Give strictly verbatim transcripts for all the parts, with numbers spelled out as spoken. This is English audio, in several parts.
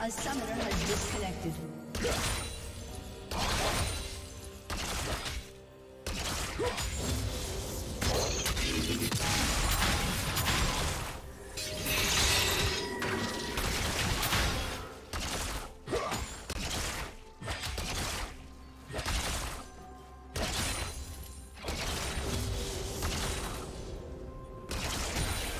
A summoner has disconnected.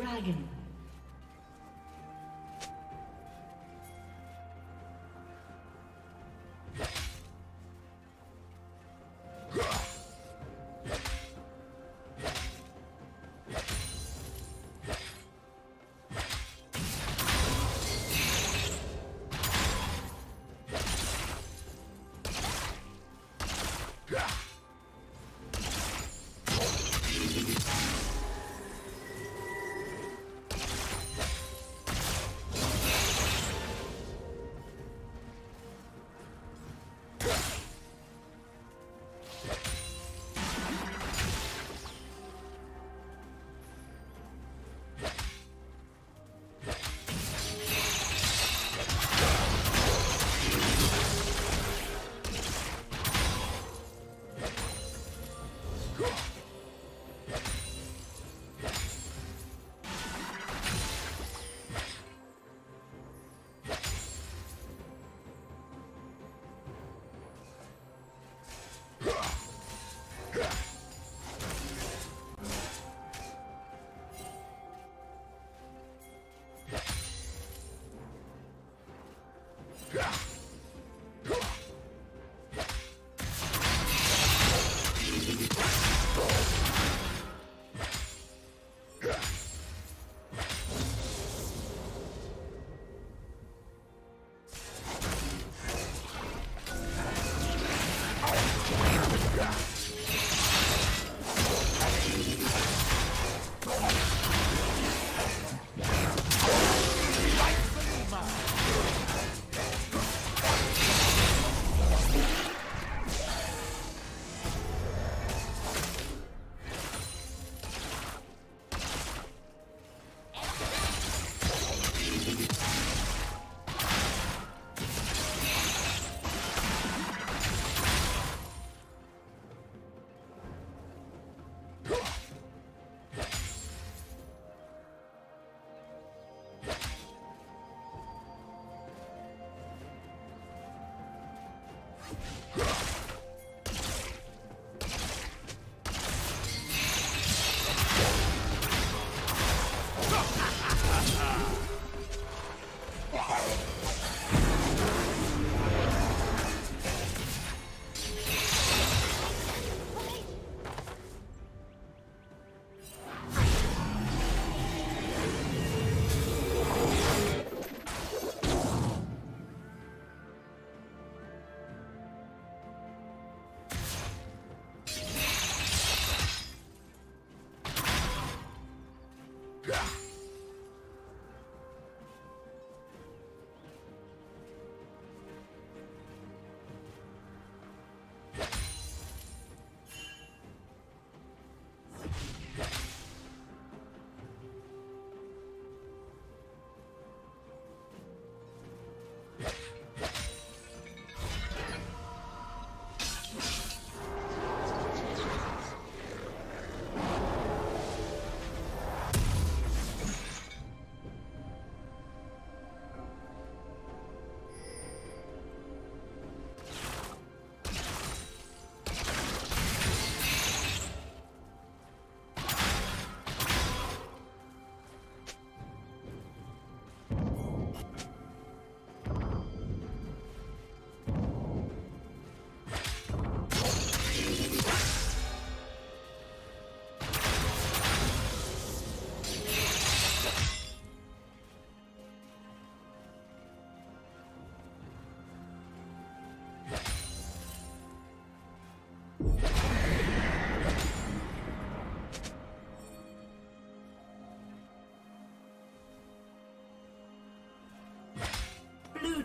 dragon.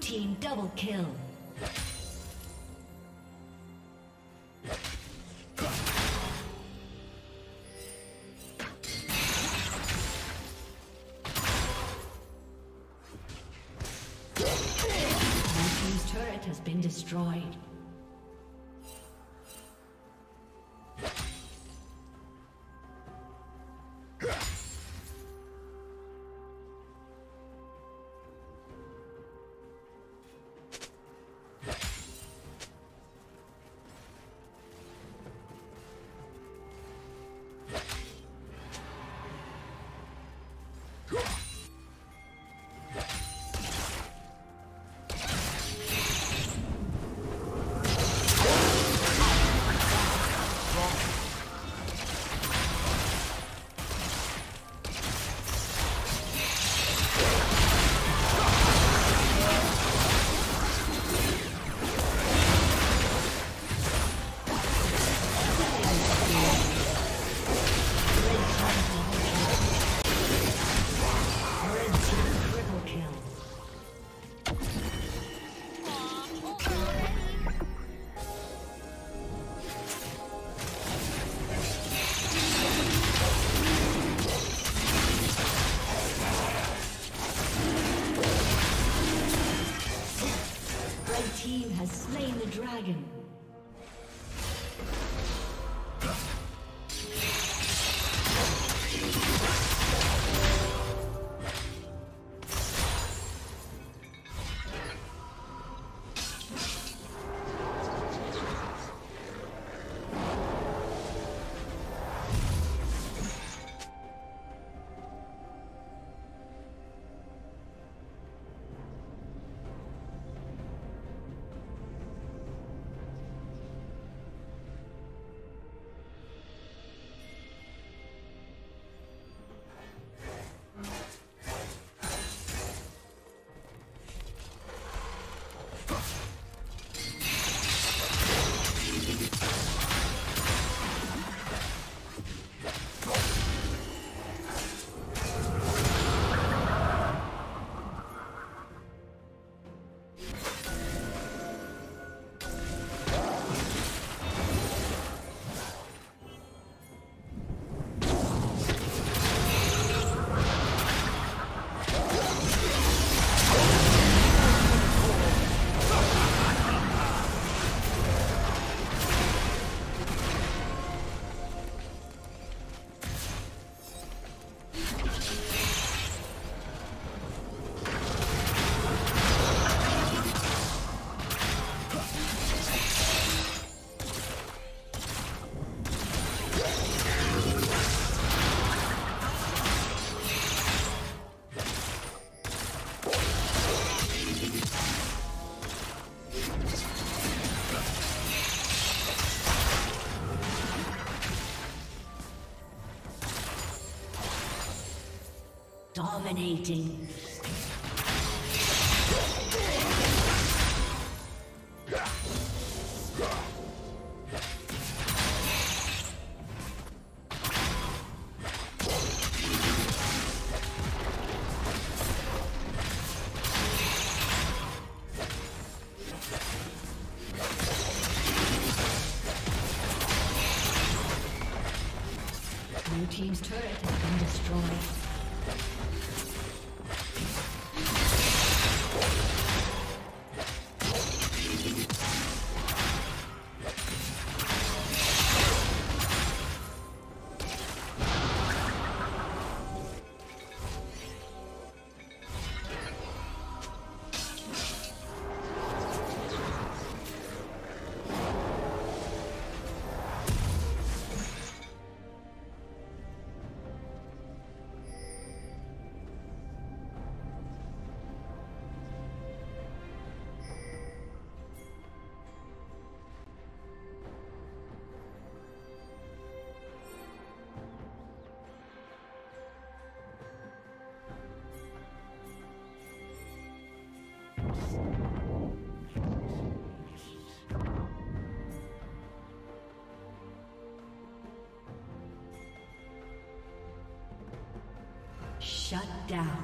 Team double kill. Your team's turret has been destroyed. Red team has slain the dragon. Dominating. Blue team's turret has been destroyed. Shut down.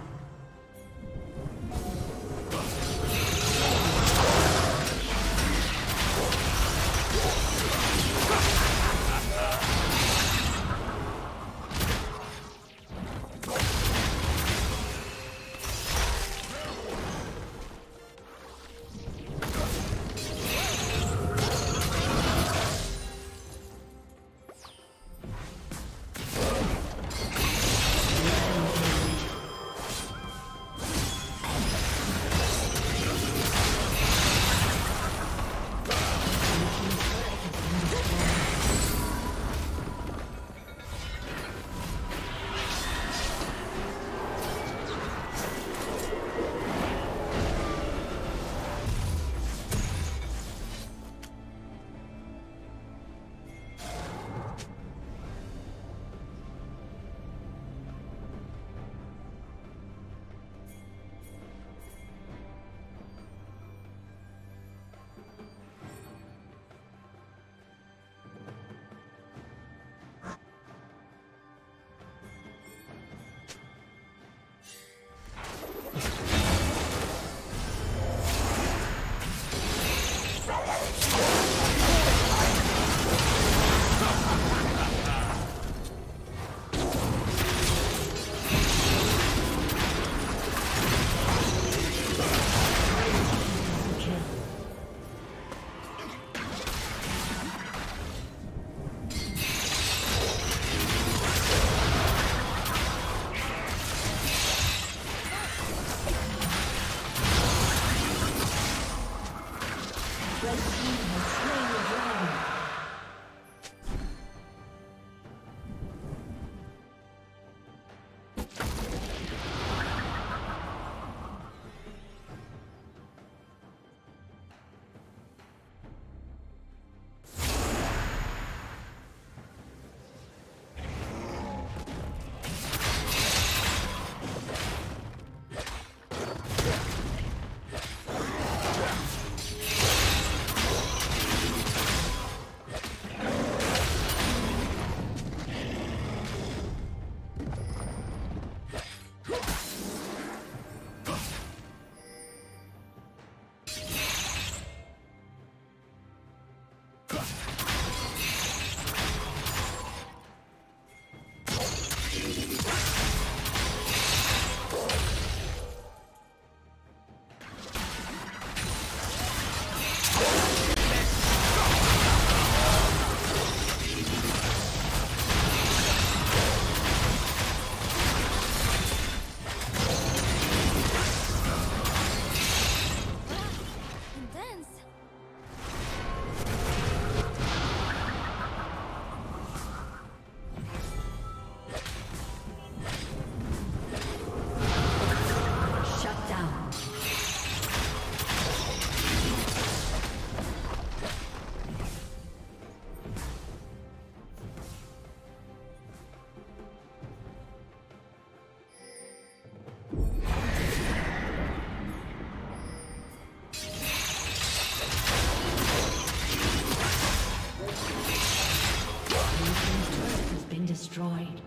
Destroyed.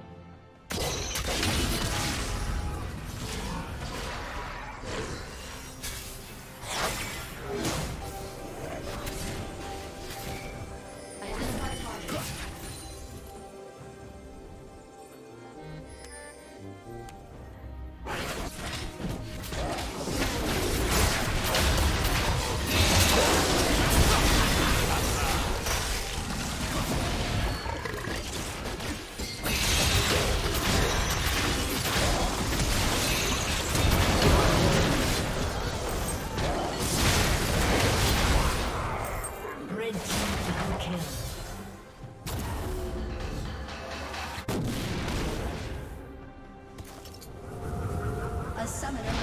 Summit.